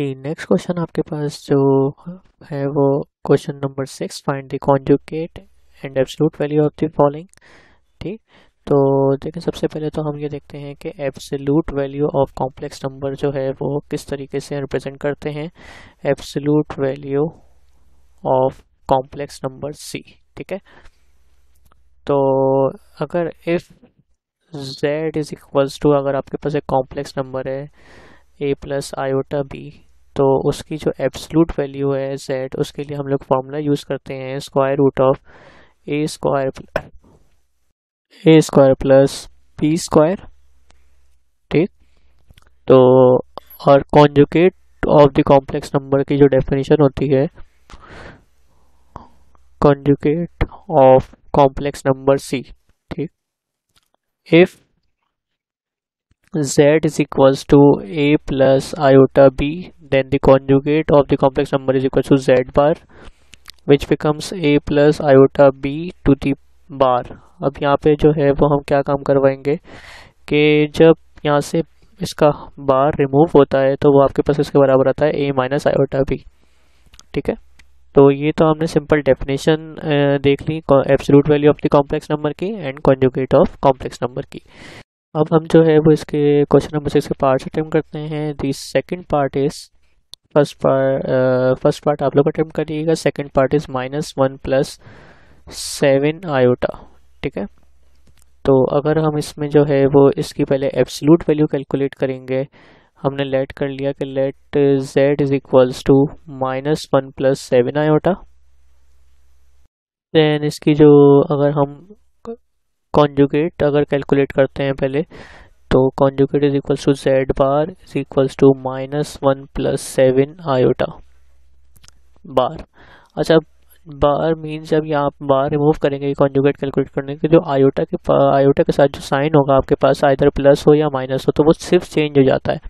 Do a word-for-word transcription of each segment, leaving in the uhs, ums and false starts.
कि next question आपके पास जो है वो question number six, find the conjugate and absolute value of the following. ठीक, तो देखिए सबसे पहले तो हम ये देखते हैं कि absolute value of complex number जो है वो किस तरीके से रिप्रेजेंट करते हैं। Absolute value of complex number सी, ठीक है। तो अगर if z is equals to, अगर आपके पास एक कॉम्प्लेक्स नंबर है a प्लस आयोटा b, तो उसकी जो एब्सोल्यूट वैल्यू है z, उसके लिए हम लोग फार्मूला यूज़ करते हैं square root of a square a square plus b square. ठीक, तो और conjugate of the complex number की जो डेफिनेशन होती है, कॉन्जुगेट ऑफ कॉम्प्लेक्स नंबर सी, ठीक, if z is equals to a plus iota b, then the conjugate of the complex number is equals to z bar, which becomes a plus iota b to the bar। अब यहाँ पे जो है वो हम क्या काम करवाएंगे कि जब यहाँ से इसका बार रिमूव होता है तो वो आपके पास इसके बराबर आता है a माइनस आयोटा b, ठीक है। तो ये तो हमने सिंपल डेफिनेशन देख ली absolute value of the complex number की and conjugate of complex number की। अब हम जो है वो इसके क्वेश्चन नंबर सिक्स के पार्ट अटेम्प्ट करते हैं। The second part is first part first part आप लोग अटेम्प्ट करिएगा, second part is minus one plus seven iota, ठीक है। तो अगर हम इसमें जो है वो इसकी पहले एब्सोल्यूट वैल्यू कैलकुलेट करेंगे, हमने लेट कर लिया कि let z is equals to minus one plus seven iota. Then इसकी जो अगर हम कॉन्जुगेट अगर कैलकुलेट करते हैं पहले, तो conjugate is equals to z bar is equals to minus one plus seven iota bar. अच्छा, बार मीन्स जब यहाँ बार रिमूव करेंगे कॉन्जुगेट कैलकुलेट करने के, जो आयोटा के आयोटा के साथ जो साइन होगा आपके पास, आइदर प्लस हो या माइनस हो, तो वो सिर्फ चेंज हो जाता है।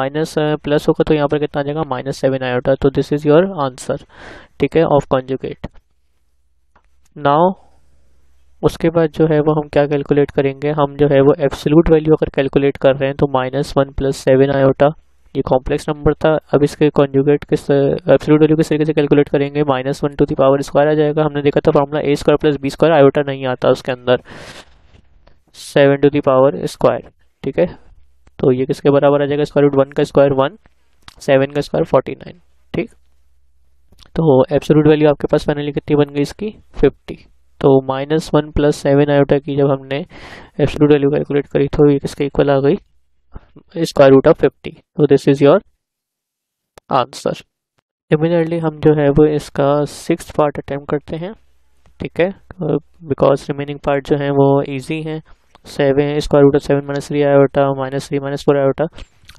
माइनस प्लस होगा तो यहाँ पर कितना आ जाएगा, माइनस सेवन आयोटा। तो दिस इज योर आंसर, ठीक है, ऑफ कॉन्जुगेट। नाउ उसके बाद जो है वो हम क्या कैलकुलेट करेंगे, हम जो है वो एब्सोल्यूट वैल्यू अगर कैलकुलेट कर रहे हैं तो minus one plus seven iota, ये कॉम्प्लेक्स नंबर था। अब इसके कॉन्जुगेट किस एब्सोल्यूट वैल्यू किस तरीके से कैलकुलेट करेंगे, minus one to the power square आ जाएगा। हमने देखा था formula a square plus b square, iota नहीं आता उसके अंदर, seven to the power square, ठीक है। तो ये किसके बराबर आ जाएगा, स्क्वायर रूट वन का स्क्वायर वन, सेवन का स्क्वायर फोर्टी नाइन, ठीक। तो एब्सोल्यूट वैल्यू आपके पास फाइनली कितनी बन गई इसकी, फिफ्टी। तो minus one plus seven iota की जब हमने एब्सोल्यूट वैल्यू कैलकुलेट करी तो ये किसके इक्वल आ गई, स्क्वायर रूट ऑफ फिफ्टी। तो this is your answer. Similarly हम जो है वो इसका सिक्स्थ पार्ट अटेम्प्ट करते हैं, ठीक है, बिकॉज रिमेनिंग पार्ट जो है वो ईजी हैं। Seven square root of seven minus three iota minus three minus four iota,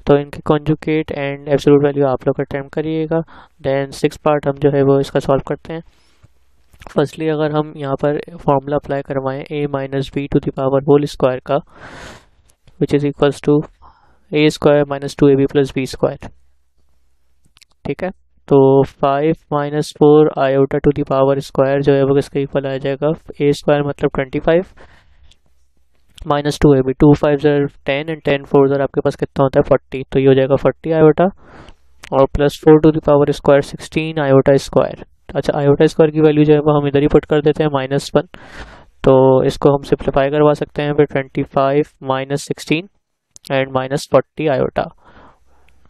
तो इनके कॉन्जुगेट एंड एब्सोल्यूट वैल्यू आप लोग अटेम्प्ट करिएगा। दैन सिक्स पार्ट हम जो है वो इसका सॉल्व करते हैं। फर्स्टली अगर हम यहाँ पर फॉर्मूला अप्लाई करवाएं a minus b to the power whole square का, which is equals to a square minus two a b plus b square, ठीक है। तो five minus four iota to the power square जो है वो किसके equal आ जाएगा, ए स्क्वायर मतलब twenty five minus two a b, two five are ten and ten four are आपके पास कितना होता है, फोर्टी। तो ये हो जाएगा फोर्टी आयोटा, और plus four to the power square sixteen iota square. अच्छा, आयोटा स्क्वायर की वैल्यू जो है वो हम इधर ही पुट कर देते हैं, माइनस वन। तो इसको हम सिंप्लीफाई करवा सकते हैं, फिर twenty five minus sixteen and minus forty iota,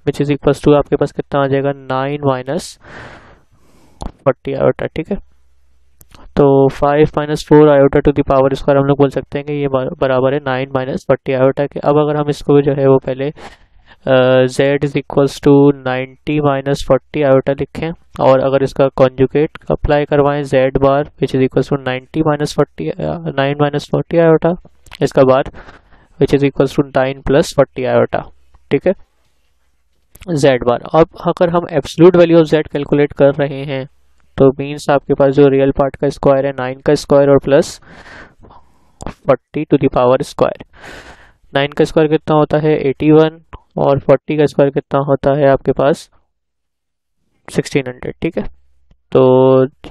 which is equals to आपके पास कितना आ जाएगा, नाइन माइनस फोर्टी आयोटा, ठीक है। तो five minus four iota to the power square हम लोग बोल सकते हैं कि ये बराबर है नाइन माइनस फोर्टी आयोटा के। अब अगर हम इसको जो है वो पहले z is equals to ninety minus forty iota लिखें, और अगर इसका कॉन्जुगेट अप्लाई करवाएं z bar which is equals to ninety minus forty nine minus forty iota, इसका bar which is equals to nine plus forty iota, ठीक है, z bar. अब अगर हम absolute value of z calculate कर रहे हैं तो मीन्स आपके पास जो रियल पार्ट का स्क्वायर है, नाइन का स्क्वायर और plus forty to the power square. Nine का स्क्वायर कितना होता है, एटी वन, और फोर्टी का स्क्वायर कितना होता है आपके पास, सिक्सटीन हंड्रेड, ठीक है। तो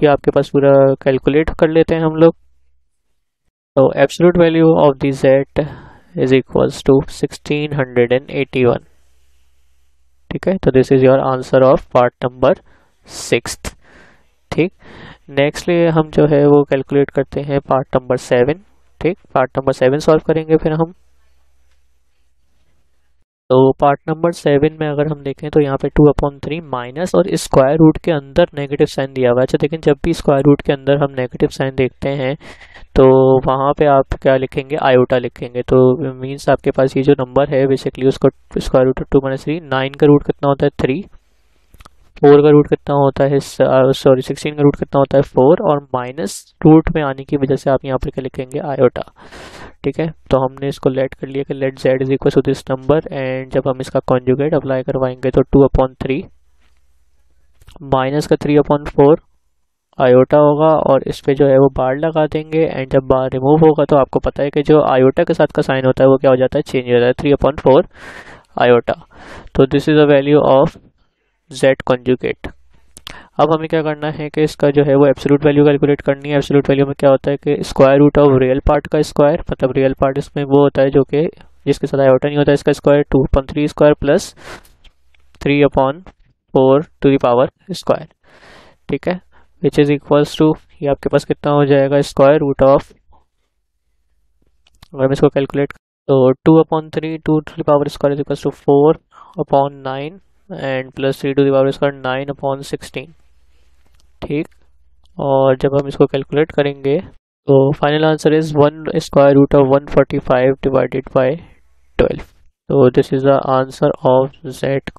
ये आपके पास पूरा कैलकुलेट कर लेते हैं हम लोग। तो absolute value of the z is equals to sixteen hundred and eighty one, ठीक है, तो this is your answer of part number sixth. ठीक, नेक्स्ट हम जो है वो कैलकुलेट करते हैं पार्ट नंबर सेवन। ठीक, पार्ट नंबर सेवन सॉल्व करेंगे फिर हम। तो पार्ट नंबर सेवन में अगर हम देखें तो यहाँ पे टू अपॉन थ्री माइनस और स्क्वायर रूट के अंदर नेगेटिव साइन दिया हुआ है। अच्छा, लेकिन जब भी स्क्वायर रूट के अंदर हम नेगेटिव साइन देखते हैं तो वहाँ पे आप क्या लिखेंगे, आयोटा लिखेंगे। तो मीन्स आपके पास ये जो नंबर है बेसिकली उसको square root two minus three, nine का रूट कितना होता है थ्री, फोर का रूट कितना होता है, सॉरी सिक्सटीन का रूट कितना होता है फोर, और माइनस रूट में आने की वजह से आप यहाँ पर क्या लिखेंगे, आयोटा। ठीक है, तो हमने इसको लेट कर लिया कि let z is equal to this number and जब हम इसका कॉन्जुगेट अप्लाई करवाएंगे तो टू अपॉन थ्री माइनस का थ्री अपॉन फोर आयोटा होगा और इस पर जो है वो बार लगा देंगे एंड जब बार रिमूव होगा तो आपको पता है कि जो आयोटा के साथ का साइन होता है वो क्या हो जाता है, चेंज हो जाता है, थ्री अपॉन फोर आयोटा। तो this is a value of z conjugate. अब हमें क्या करना है कि इसका जो है वो एब्सोल्यूट वैल्यू कैलकुलेट करनी है। एब्सोल्यूट वैल्यू में क्या होता है कि square root of real part का स्क्वायर, मतलब रियल पार्ट इसमें वो होता है जो कि जिसके साथ आयोटा नहीं होता है, इसका square two upon three square plus three upon four to the power square. ठीक है, विच इज इक्वल्स टू, ये आपके पास कितना हो जाएगा, स्क्वायर रूट ऑफ, अगर हम इसको कैलकुलेट तो two upon three two to the power square is equals to four upon nine and plus three to the power square nine upon sixteen. ठीक, और जब हम इसको कैलकुलेट करेंगे तो final answer is one square root of one forty five divided by twelve. तो this is the answer of z,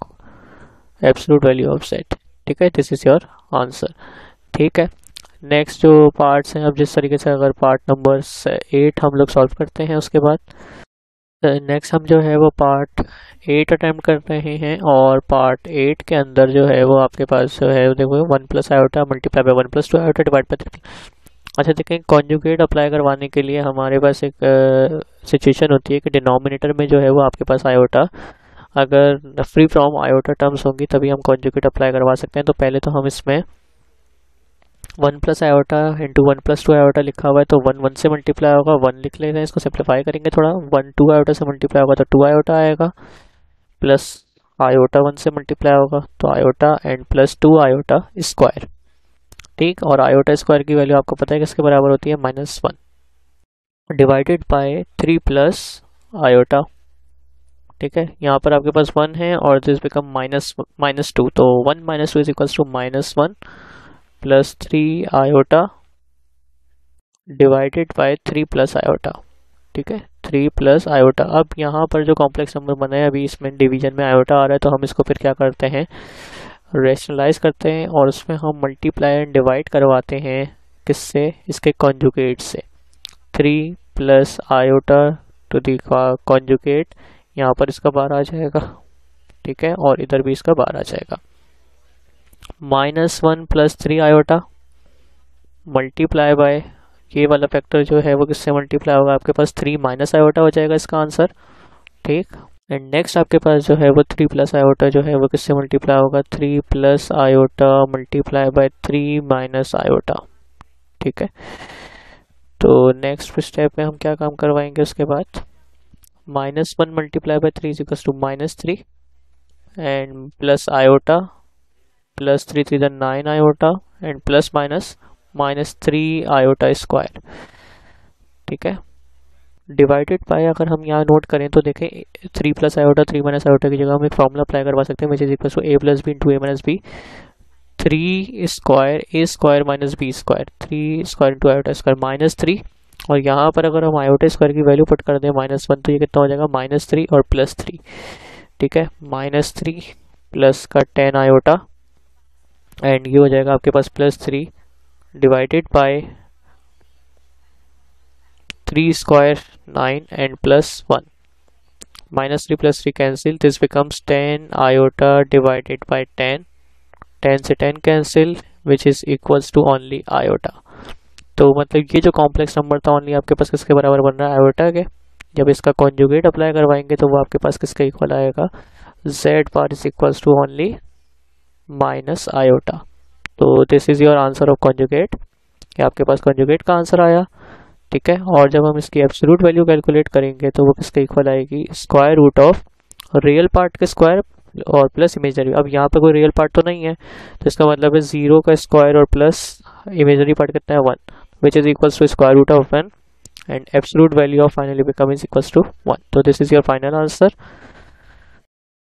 absolute value of z. ठीक है, दिस इज योर आंसर। ठीक है, नेक्स्ट जो पार्ट्स हैं, अब जिस तरीके से अगर पार्ट नंबर एट हम लोग सॉल्व करते हैं उसके बाद नेक्स्ट हम जो है वो पार्ट एट अटैम्प्ट कर रहे हैं और पार्ट एट के अंदर जो है वो आपके पास जो है देखो one plus iota multiply by one plus two iota divide by three. अच्छा, देखें कॉन्जुगेट अप्लाई करवाने के लिए हमारे पास एक सिचुएशन होती है कि डिनोमिनेटर में जो है वो आपके पास आयोटा, अगर फ्री फ्रॉम आयोटा टर्म्स होंगी तभी हम कॉन्जुगेट अप्लाई करवा सकते हैं। तो पहले तो हम इसमें one plus iota into one plus two iota लिखा हुआ है तो वन वन से मल्टीप्लाई होगा, वन लिख लेते हैं, इसको सिंप्लीफाई करेंगे थोड़ा, वन टू आयोटा से मल्टीप्लाई होगा तो टू आयोटा आएगा, प्लस आयोटा वन से मल्टीप्लाई होगा तो iota and plus two iota square. ठीक, और आयोटा स्क्वायर की वैल्यू आपको पता है किसके बराबर होती है, minus one divided by three plus iota. ठीक है, यहाँ पर आपके पास वन है और this become minus minus two, तो one minus two is equals to minus one plus three iota divided by three plus iota. ठीक है, थ्री प्लस आयोटा। अब यहाँ पर जो कॉम्प्लेक्स नंबर बना है अभी इसमें डिवीजन में आयोटा आ रहा है तो हम इसको फिर क्या करते हैं, रैशनलाइज करते हैं और उसमें हम मल्टीप्लाई एंड डिवाइड करवाते हैं, किससे, इसके कॉन्जुगेट से, three plus iota to the conjugate, यहाँ पर इसका बार आ जाएगा। ठीक है, और इधर भी इसका बार आ जाएगा, minus one plus three iota multiply by, ये वाला फैक्टर जो है वो किससे मल्टीप्लाई होगा, आपके पास थ्री माइनस आयोटा हो जाएगा इसका आंसर। ठीक, एंड नेक्स्ट आपके पास जो है वो थ्री प्लस आयोटा जो है वो किससे मल्टीप्लाई होगा, three plus iota multiply by three minus iota. ठीक है, तो नेक्स्ट स्टेप में हम क्या काम करवाएंगे उसके बाद, minus one multiply by three is equals to minus three and plus iota plus three three the nine iota and plus minus minus three iota square. ठीक है, डिवाइडेड बाय, अगर हम यहाँ नोट करें तो देखें three plus iota three minus iota की जगह हम एक फॉर्मूला अप्लाई करवा सकते हैं, which is equal to a plus b into a minus b, three square a square minus b square, three square into iota square minus three, और यहाँ पर अगर हम आयोटा स्क्वायर की वैल्यू पुट कर दें माइनस वन तो ये कितना हो जाएगा, माइनस थ्री और प्लस थ्री। ठीक है, माइनस थ्री प्लस का टेन आयोटा एंड ये हो जाएगा आपके पास plus three divided by three square nine and plus one, minus three plus three cancel, this becomes ten iota divided by ten, ten से ten cancel, which is equals to only iota. तो मतलब ये जो complex number था only आपके पास किसके बराबर बन रहा है, आयोटा के। जब इसका कॉन्जुगेट अप्लाई करवाएंगे तो वो आपके पास किसके इक्वल आएगा, z bar is equals to only minus iota. तो this is your answer of conjugate, कि आपके पास कॉन्जुगेट का आंसर आया। ठीक है, और जब हम इसकी एब्सोल्यूट वैल्यू कैलकुलेट करेंगे तो वो किसके इक्वल आएगी, square root of real part के स्क्वायर और प्लस इमेजनरी। अब यहाँ पे कोई रियल पार्ट तो नहीं है, तो इसका मतलब है जीरो का स्क्वायर और प्लस इमेजनरी पार्ट कितना है one, which is equals to square root of one and absolute value of finally become is equals to one. तो this is your final answer.